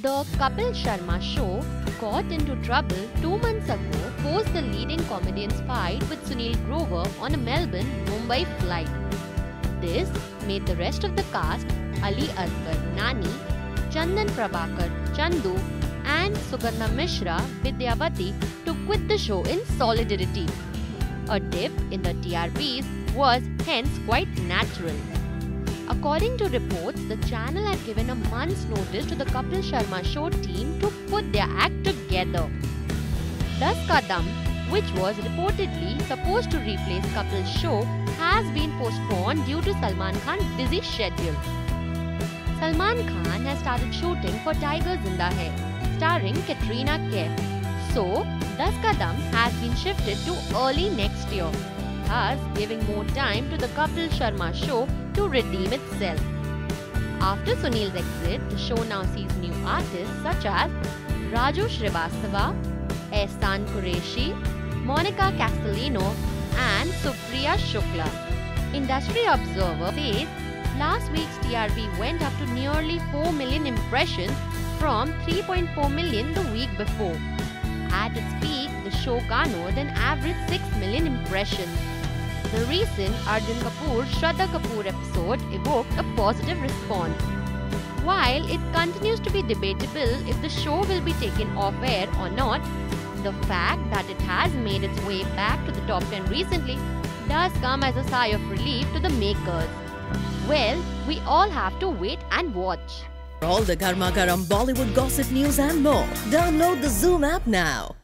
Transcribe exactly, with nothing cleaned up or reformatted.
The Kapil Sharma Show got into trouble two months ago post the leading comedian's fight with Sunil Grover on a Melbourne-Mumbai flight. This made the rest of the cast, Ali Azhar, Nani, Chandan Prabhakar, Chandu and Sugandha Mishra, Vidya Bharti to quit the show in solidarity. A dip in the T R Ps was hence quite natural. According to reports, the channel had given a month's notice to the Kapil Sharma Show team to put their act together. Dus Ka Dum, which was reportedly supposed to replace Kapil's show, has been postponed due to Salman Khan's busy schedule. Salman Khan has started shooting for Tiger Zinda Hai, starring Katrina Kaif, so Dus Ka Dum has been shifted to early next year, thus giving more time to the Kapil Sharma Show to redeem itself. After Sunil's exit, the show now sees new artists such as Raju Shrivastava, Aastha Kureishi, Monica Castellino and Supriya Shukla. Industry Observer says last week's T R P went up to nearly four million impressions from three point four million the week before. At its peak, the show garnered an average six million impressions. The recent Arjun Kapoor Shraddha Kapoor episode evoked a positive response. While it continues to be debatable if the show will be taken off air or not, the fact that it has made its way back to the top ten recently does come as a sigh of relief to the makers. Well, we all have to wait and watch. For all the Garma Garam Bollywood gossip news and more, download the Zoom app now.